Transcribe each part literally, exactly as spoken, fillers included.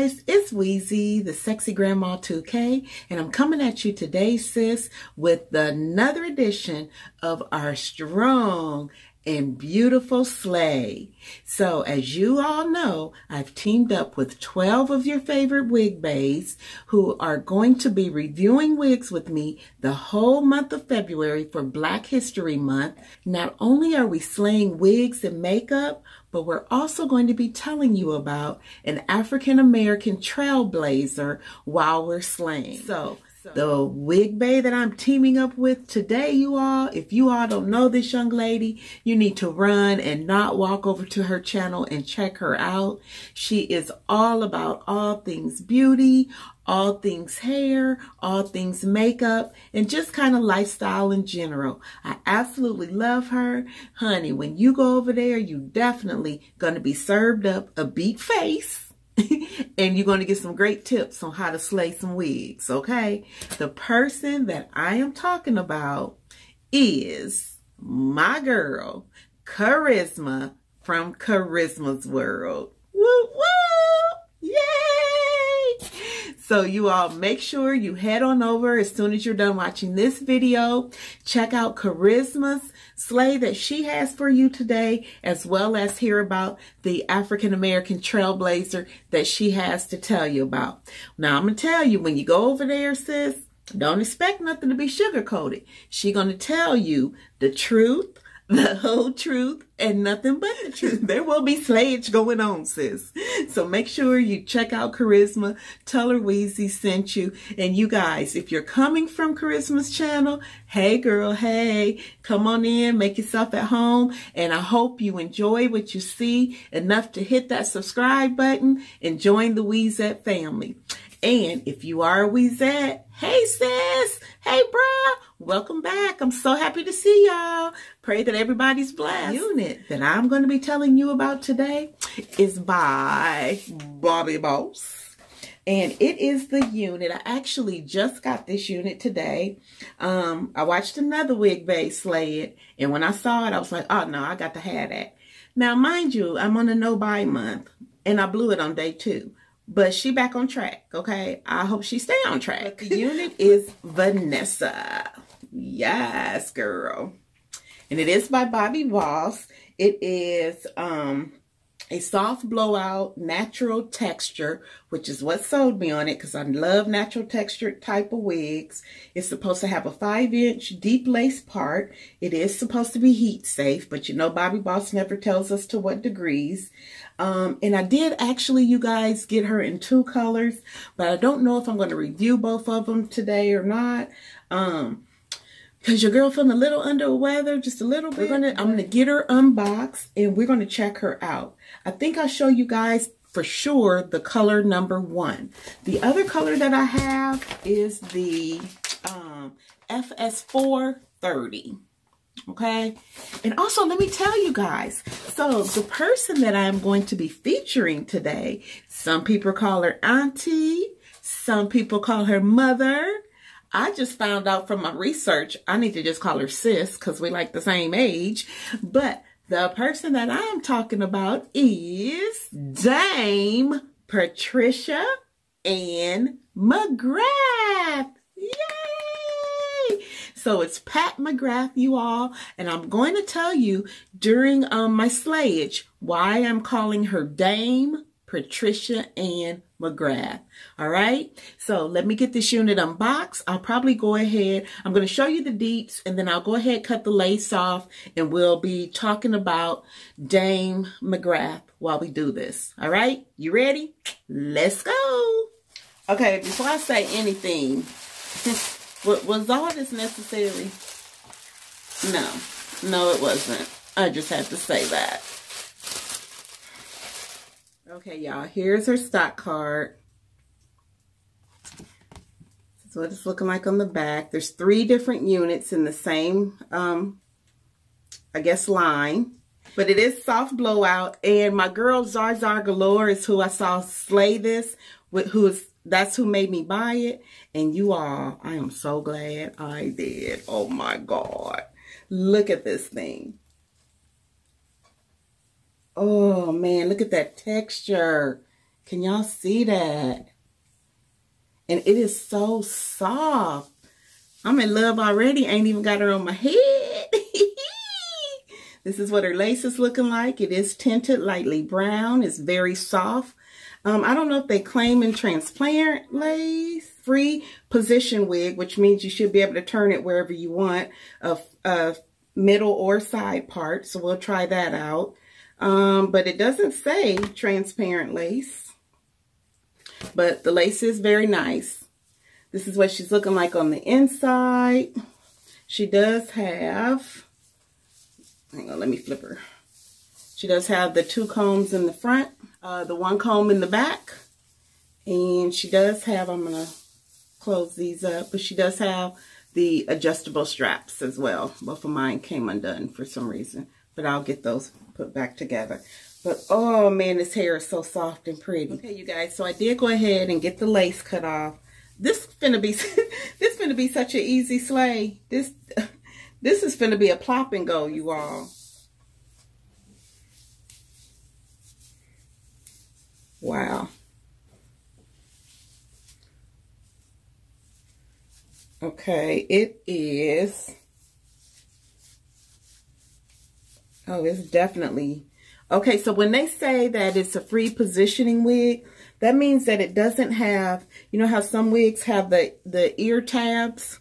guys, it's Weezy, the Sexy Grandma two K, and I'm coming at you today, sis, with another edition of our strong and beautiful sleigh. So as you all know, I've teamed up with twelve of your favorite wig babes who are going to be reviewing wigs with me the whole month of February for Black History Month. Not only are we slaying wigs and makeup, but we're also going to be telling you about an African-American trailblazer while we're slaying. So the wig babe that I'm teaming up with today, you all, if you all don't know this young lady, you need to run and not walk over to her channel and check her out. She is all about all things beauty, all things hair, all things makeup, and just kind of lifestyle in general. I absolutely love her. Honey, when you go over there, you definitely going to be served up a beat face. And you're going to get some great tips on how to slay some wigs, okay? The person that I am talking about is my girl, Kharizma from Kharizma's World. Woo, woo! Yay! So you all make sure you head on over as soon as you're done watching this video. Check out Kharizma's sleigh that she has for you today, as well as hear about the African-American trailblazer that she has to tell you about. Now, I'm going to tell you, when you go over there, sis, don't expect nothing to be sugar-coated. She's going to tell you the truth, the whole truth, and nothing but the truth. There will be slayage going on, sis. So make sure you check out Kharizma. Tell her Weezy sent you. And you guys, if you're coming from Kharizma's channel, hey girl, hey, come on in, make yourself at home. And I hope you enjoy what you see enough to hit that subscribe button and join the Weezette family. And if you are a Weezette, hey sis, hey bruh, welcome back. I'm so happy to see y'all. Pray that everybody's blessed. The unit that I'm going to be telling you about today is by Bobbi Boss. And it is the unit. I actually just got this unit today. Um, I watched another wig babe slay it. And when I saw it, I was like, oh no, I got to have that. Now, mind you, I'm on a no-buy month. And I blew it on day two. But she back on track, okay? I hope she stay on track. The unit is Vanessa. Yes, girl. And it is by Bobbi Boss. It is um, a soft blowout, natural texture, which is what sold me on it because I love natural textured type of wigs. It's supposed to have a five inch deep lace part. It is supposed to be heat safe, but you know Bobbi Boss never tells us to what degrees. Um, and I did actually, you guys, get her in two colors, but I don't know if I'm going to review both of them today or not. Um, cause your girl feeling a little under the weather, just a little bit. We're gonna, I'm going to get her unboxed and we're going to check her out. I think I'll show you guys for sure the color number one. The other color that I have is the, um, F S four thirty. Okay, and also let me tell you guys, so the person that I'm going to be featuring today, some people call her auntie, some people call her mother. I just found out from my research, I need to just call her sis because we like the same age. But the person that I'm talking about is Dame Patricia Ann McGrath. Yay! So it's Pat McGrath, you all, and I'm going to tell you during um, my slayage why I'm calling her Dame Patricia Ann McGrath. All right, so let me get this unit unboxed. I'll probably go ahead. I'm going to show you the deets, and then I'll go ahead, cut the lace off, and we'll be talking about Dame McGrath while we do this. All right, you ready? Let's go. Okay, before I say anything, was all this necessary? No. No, it wasn't. I just had to say that. Okay, y'all. Here's her stock card. This is what it's looking like on the back. There's three different units in the same, um, I guess, line. But it is soft blowout. And my girl, ZarZarGalore, is who I saw slay this, with who is that's who made me buy it. And you all, I am so glad I did. Oh my God. Look at this thing. Oh man, look at that texture. Can y'all see that? And it is so soft. I'm in love already. I ain't even got her on my head. This is what her lace is looking like. It is tinted lightly brown. It's very soft. Um, I don't know if they claim in transparent lace. Free position wig, which means you should be able to turn it wherever you want, a, a middle or side part. So we'll try that out. Um, but it doesn't say transparent lace. But the lace is very nice. This is what she's looking like on the inside. She does have, hang on, let me flip her. She does have the two combs in the front, uh, the one comb in the back. And she does have, I'm going to close these up, but she does have the adjustable straps as well. Both of mine came undone for some reason, but I'll get those put back together. But oh man, this hair is so soft and pretty. Okay, you guys, so I did go ahead and get the lace cut off. This finna be this finna be such an easy slay. This this is finna be a plop and go, you all. Wow. Okay, it is. Oh, it's definitely. Okay, so when they say that it's a free positioning wig, that means that it doesn't have, you know how some wigs have the, the ear tabs?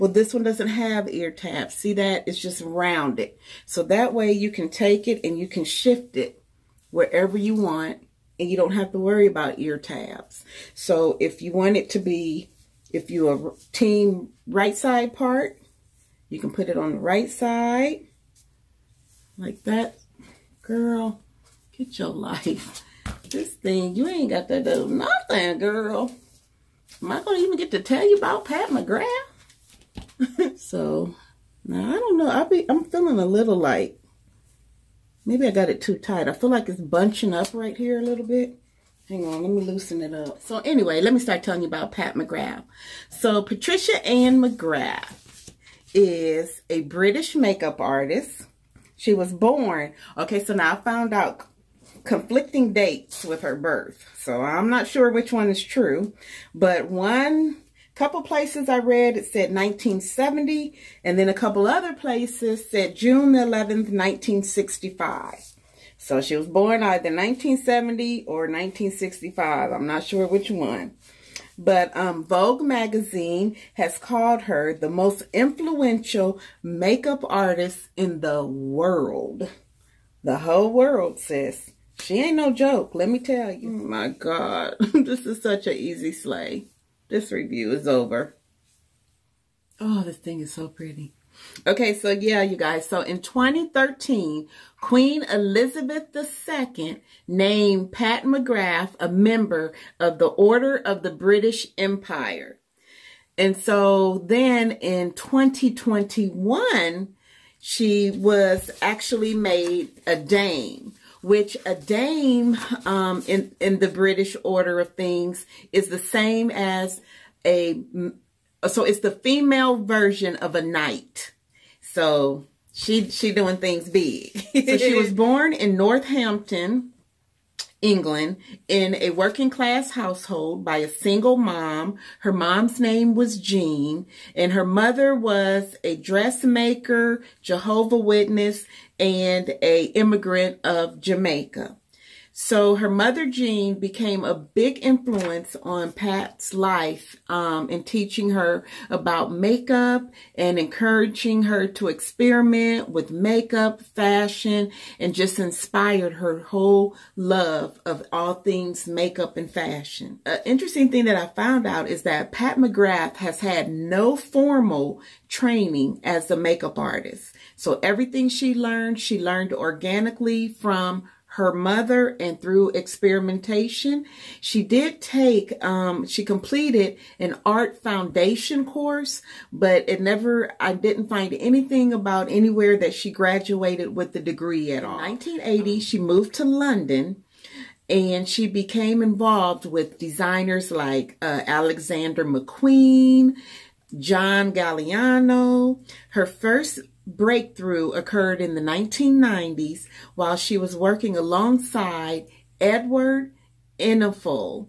Well, this one doesn't have ear tabs. See that? It's just rounded. So that way you can take it and you can shift it wherever you want, and you don't have to worry about ear tabs. So if you want it to be, if you're a team right side part, you can put it on the right side like that. Girl, get your life. This thing, you ain't got to do nothing, girl. Am I going to even get to tell you about Pat McGrath? So, now I don't know. I be, I'm feeling a little like, maybe I got it too tight. I feel like it's bunching up right here a little bit. Hang on, let me loosen it up. So anyway, let me start telling you about Pat McGrath. So Patricia Ann McGrath is a British makeup artist. She was born, okay, so now I found out conflicting dates with her birth. So I'm not sure which one is true, but one couple places I read, it said nineteen seventy, and then a couple other places said June eleventh, nineteen sixty-five. So she was born either nineteen seventy or nineteen sixty-five. I'm not sure which one. But um, Vogue magazine has called her the most influential makeup artist in the world. The whole world, sis. She ain't no joke, let me tell you. Oh my God, this is such an easy slay. This review is over. Oh, this thing is so pretty. Okay, so yeah, you guys. So in twenty thirteen, Queen Elizabeth the Second named Pat McGrath a member of the Order of the British Empire. And so then in twenty twenty-one, she was actually made a dame, which a dame um, in, in the British order of things is the same as a... So it's the female version of a knight. So she she doing things big. So she was born in Northampton, England, in a working class household by a single mom. Her mom's name was Jean, and her mother was a dressmaker, Jehovah's Witness, and a immigrant of Jamaica. So her mother, Jean, became a big influence on Pat's life um, in teaching her about makeup and encouraging her to experiment with makeup, fashion, and just inspired her whole love of all things makeup and fashion. An interesting thing that I found out is that Pat McGrath has had no formal training as a makeup artist. So everything she learned, she learned organically from her mother and through experimentation. She did take, um, she completed an art foundation course, but it never, I didn't find anything about anywhere that she graduated with the degree at all. In nineteen eighty, she moved to London and she became involved with designers like uh, Alexander McQueen, John Galliano. Her first breakthrough occurred in the nineteen nineties while she was working alongside Edward Enninful.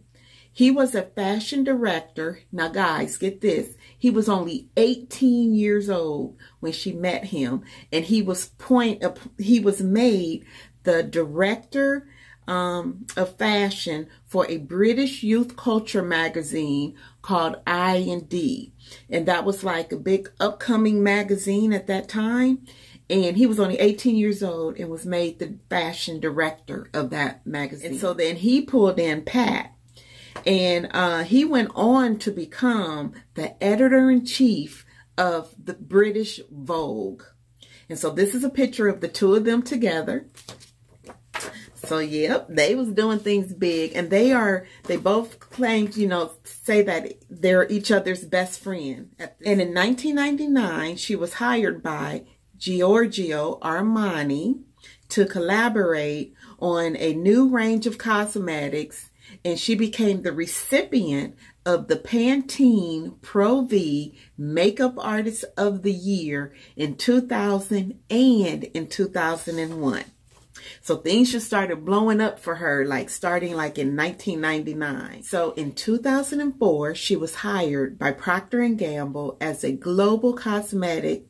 He was a fashion director. Now, guys, get this. He was only eighteen years old when she met him, and he was point. He was made the director um, of fashion for a British youth culture magazine called I and D, and that was like a big upcoming magazine at that time. And he was only eighteen years old and was made the fashion director of that magazine. And so then he pulled in Pat. And uh, he went on to become the editor-in-chief of the British Vogue. And so this is a picture of the two of them together. So, yep, they was doing things big. And they are, they both claimed, you know, say that they're each other's best friend. And in nineteen ninety-nine, she was hired by Giorgio Armani to collaborate on a new range of cosmetics, and she became the recipient of the Pantene Pro-V Makeup Artist of the Year in two thousand and in two thousand one. So things just started blowing up for her, like starting like in nineteen ninety-nine. So in two thousand four, she was hired by Procter and Gamble as a global cosmetic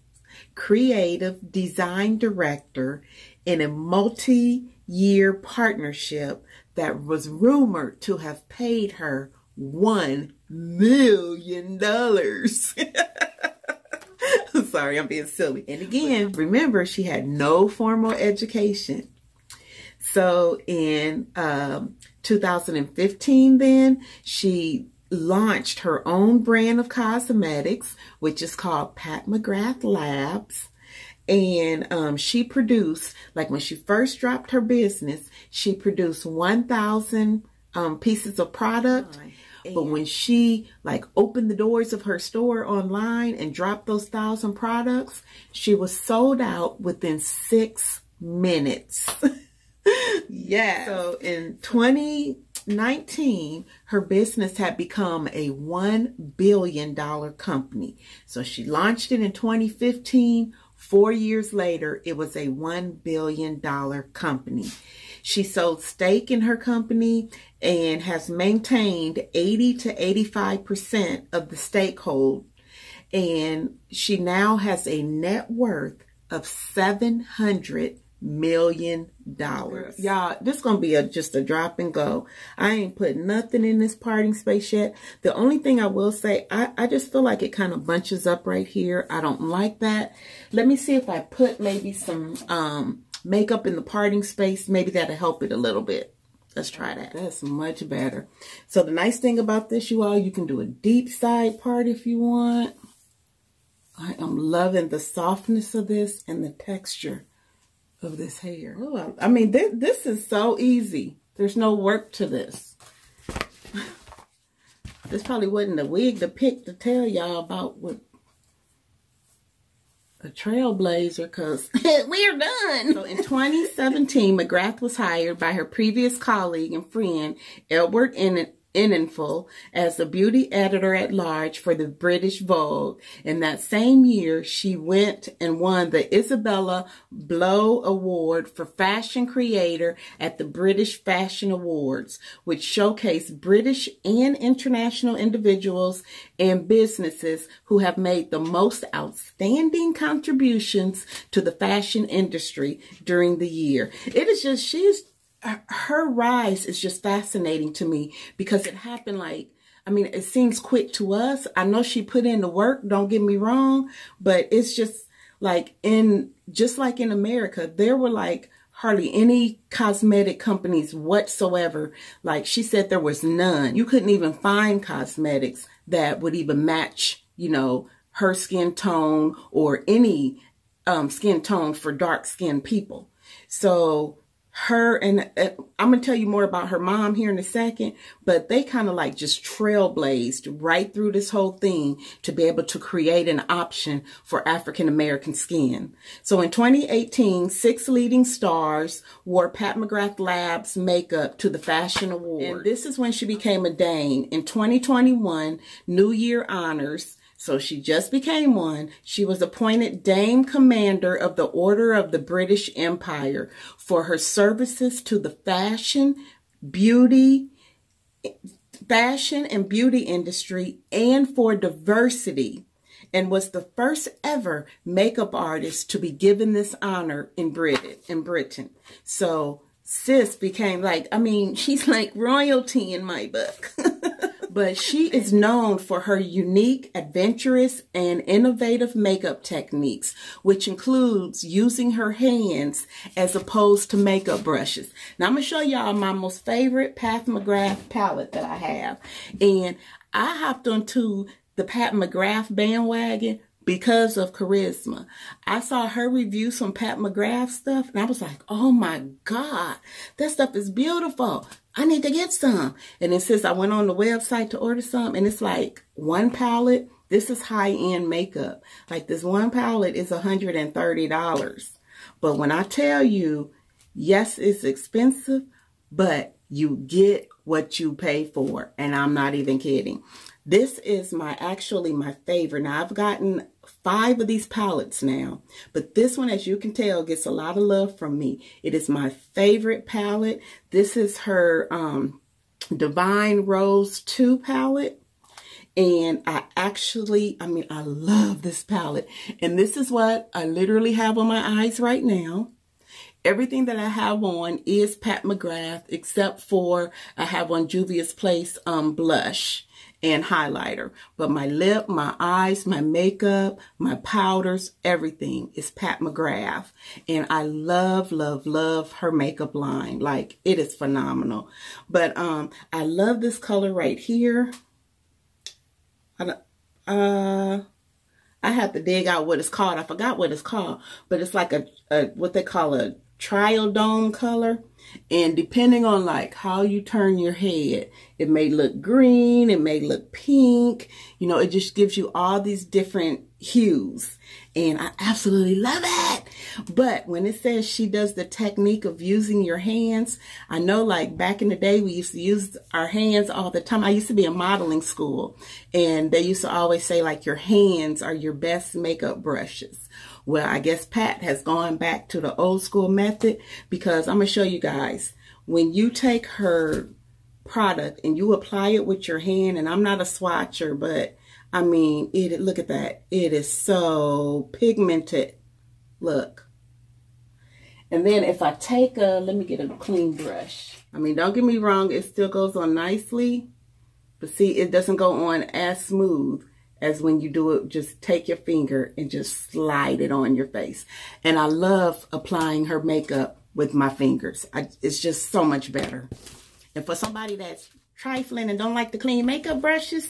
creative design director in a multi-year partnership that was rumored to have paid her one million dollars. Sorry, I'm being silly. And again, remember, she had no formal education. So in um, two thousand fifteen, then, she launched her own brand of cosmetics, which is called Pat McGrath Labs. And um, she produced, like when she first dropped her business, she produced one thousand um, pieces of product. And but when she like opened the doors of her store online and dropped those thousand products, she was sold out within six minutes. Yeah. So in twenty nineteen, her business had become a one billion dollar company. So she launched it in twenty fifteen. Four years later, it was a one billion dollar company. She sold stake in her company and has maintained eighty to eighty-five percent of the stakehold. And she now has a net worth of seven hundred million dollars. Y'all, this is gonna be a just a drop and go. I ain't put nothing in this parting space yet. The only thing I will say, I, I just feel like it kind of bunches up right here. I don't like that. Let me see if I put maybe some um makeup in the parting space. Maybe that'll help it a little bit. Let's try that. That's much better. So the nice thing about this, you all, you can do a deep side part if you want. I am loving the softness of this and the texture of this hair. Oh, I mean, this, this is so easy. There's no work to this. This probably wasn't a wig to pick to tell y'all about with a trailblazer, because we're done. So in twenty seventeen, McGrath was hired by her previous colleague and friend, Edward Enninful, Enninful as a beauty editor at large for the British Vogue. In that same year, she went and won the Isabella Blow Award for Fashion Creator at the British Fashion Awards, which showcased British and international individuals and businesses who have made the most outstanding contributions to the fashion industry during the year. It is just, she's her rise is just fascinating to me, because it happened like, I mean, it seems quick to us. I know she put in the work, don't get me wrong, but it's just like in, just like in America, there were like hardly any cosmetic companies whatsoever. Like she said, there was none. You couldn't even find cosmetics that would even match, you know, her skin tone or any um, skin tone for dark skinned people. So her, and uh, I'm going to tell you more about her mom here in a second, but they kind of like just trailblazed right through this whole thing to be able to create an option for African-American skin. So in twenty eighteen, six leading stars wore Pat McGrath Labs makeup to the Fashion Award. And this is when she became a Dame. In twenty twenty-one, New Year Honors, so she just became one. She was appointed Dame Commander of the Order of the British Empire for her services to the fashion, beauty, fashion and beauty industry and for diversity, and was the first ever makeup artist to be given this honor in Britain. In Britain. So sis became like, I mean, she's like royalty in my book. But she is known for her unique, adventurous, and innovative makeup techniques, which includes using her hands as opposed to makeup brushes. Now, I'm going to show y'all my most favorite Pat McGrath palette that I have. And I hopped onto the Pat McGrath bandwagon because of Kharizma. I saw her review some Pat McGrath stuff, and I was like, oh my God, that stuff is beautiful. I need to get some. And then since I went on the website to order some, and it's like one palette, this is high-end makeup. Like this one palette is one hundred thirty dollars. But when I tell you, yes, it's expensive, but you get what you pay for. And I'm not even kidding. This is my actually my favorite. Now, I've gotten five of these palettes now, but this one, as you can tell, gets a lot of love from me. It is my favorite palette. This is her um, Divine Rose two palette. And I actually, I mean, I love this palette. And this is what I literally have on my eyes right now. Everything that I have on is Pat McGrath, except for I have on Juvia's Place um, blush and highlighter. But my lip, my eyes, my makeup, my powders, everything is Pat McGrath. And I love, love, love her makeup line. Like, it is phenomenal. But um, I love this color right here. I don't, uh, I have to dig out what it's called. I forgot what it's called. But it's like a, a what they call a Triodome color, and depending on like how you turn your head, it may look green, it may look pink, you know, it just gives you all these different hues, and I absolutely love it. But when it says she does the technique of using your hands, I know like back in the day we used to use our hands all the time. I used to be in modeling school, and they used to always say like your hands are your best makeup brushes. Well, I guess Pat has gone back to the old school method, because I'm going to show you guys, when you take her product and you apply it with your hand, and I'm not a swatcher, but I mean, it, look at that. It is so pigmented. Look. And then if I take a, let me get a clean brush. I mean, don't get me wrong, it still goes on nicely, but see, it doesn't go on as smooth as when you do it, just take your finger and just slide it on your face. And I love applying her makeup with my fingers. I, it's just so much better. And for somebody that's trifling and don't like to clean makeup brushes,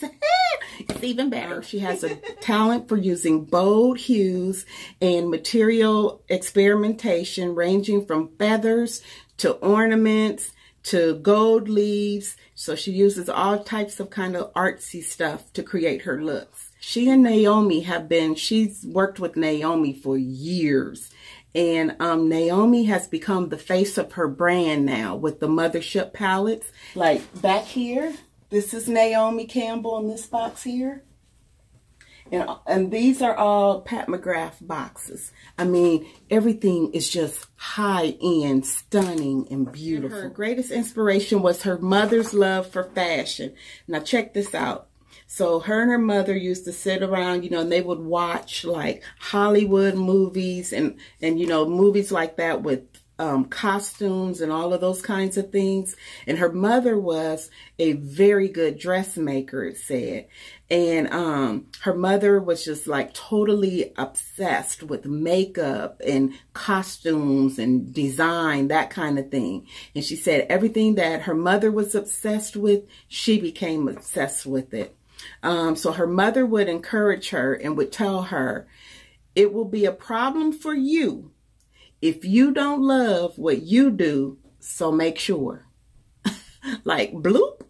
it's even better. She has a talent for using bold hues and material experimentation, ranging from feathers to ornaments to gold leaves. So she uses all types of kind of artsy stuff to create her looks. She and Naomi have been, she's worked with Naomi for years. And um, Naomi has become the face of her brand now with the Mothership palettes. Like back here, this is Naomi Campbell in this box here. And, and these are all Pat McGrath boxes. I mean, everything is just high-end, stunning, and beautiful. And her greatest inspiration was her mother's love for fashion. Now, check this out. So her and her mother used to sit around, you know, and they would watch, like, Hollywood movies and, and you know, movies like that with Um, costumes and all of those kinds of things. And her mother was a very good dressmaker, it said. And um, her mother was just like totally obsessed with makeup and costumes and design, that kind of thing. And she said everything that her mother was obsessed with, she became obsessed with it. Um, so her mother would encourage her and would tell her, it will be a problem for you if you don't love what you do, so make sure. Like, bloop,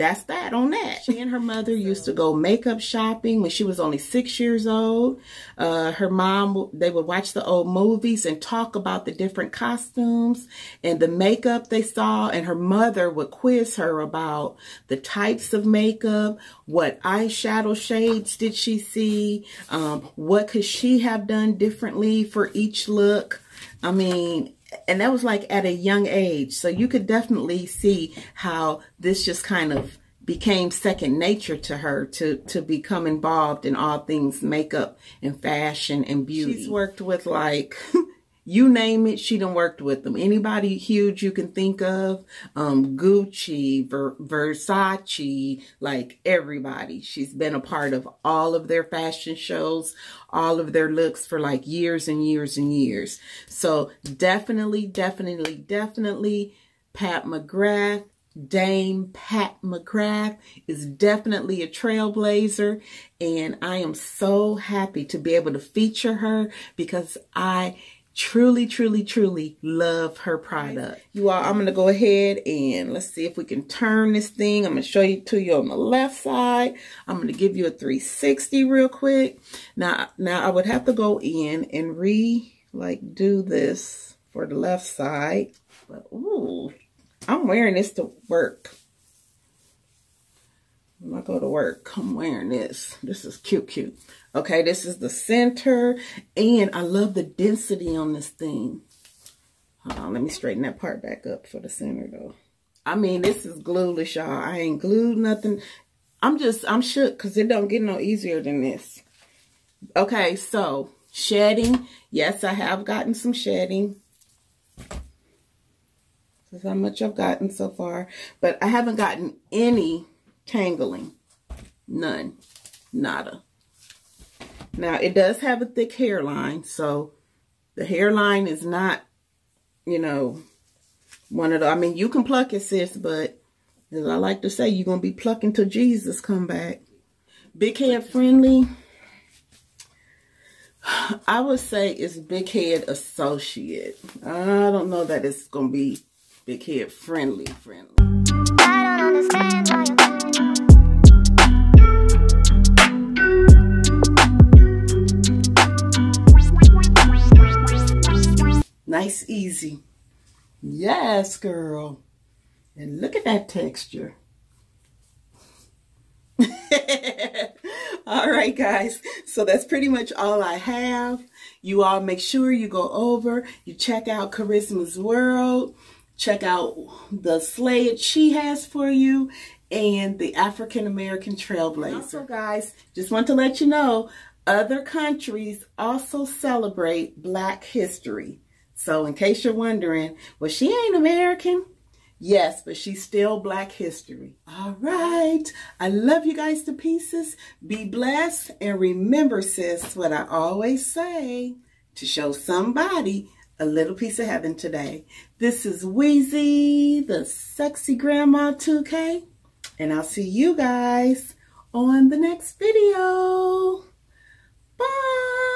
that's that on that. She and her mother used to go makeup shopping when she was only six years old. Uh, her mom, they would watch the old movies and talk about the different costumes and the makeup they saw. And her mother would quiz her about the types of makeup, what eyeshadow shades did she see, um, what could she have done differently for each look. I mean, and that was like at a young age. So you could definitely see how this just kind of became second nature to her to, to become involved in all things makeup and fashion and beauty. She's worked with like... You name it, she done worked with them. Anybody huge you can think of, um, Gucci, Ver Versace, like everybody. She's been a part of all of their fashion shows, all of their looks for like years and years and years. So definitely, definitely, definitely Pat McGrath, Dame Pat McGrath is definitely a trailblazer. And I am so happy to be able to feature her because I... Truly, truly, truly love her product. You all, I'm going to go ahead and let's see if we can turn this thing. I'm going to show you to you on the left side. I'm going to give you a three sixty real quick. Now, now I would have to go in and re, like, do this for the left side. But, ooh, I'm wearing this to work. When I go to work, I'm wearing this. This is cute, cute. Okay, this is the center. And I love the density on this thing. Hold on, let me straighten that part back up for the center, though. I mean, this is glueless, y'all. I ain't glued nothing. I'm just, I'm shook because it don't get no easier than this. Okay, so shedding. Yes, I have gotten some shedding. This is how much I've gotten so far. But I haven't gotten any tangling, none, nada. Now it does have a thick hairline, so the hairline is not, you know, one of the, I mean, you can pluck it, sis, but as I like to say, you're gonna be plucking till Jesus come back. Big head friendly, I would say it's big head associate. I don't know that it's gonna be big head friendly friendly. I don't understand why you nice, easy. Yes, girl. And look at that texture. All right, guys. So that's pretty much all I have. You all make sure you go over, you check out Kharizma's World, check out the slate she has for you, and the African-American Trailblazer. Also, guys, just want to let you know, other countries also celebrate Black history. So in case you're wondering, well, she ain't American. Yes, but she's still Black history. All right. I love you guys to pieces. Be blessed. And remember, sis, what I always say, to show somebody a little piece of heaven today. This is Weezy, the Sexy Grandma two K. And I'll see you guys on the next video. Bye.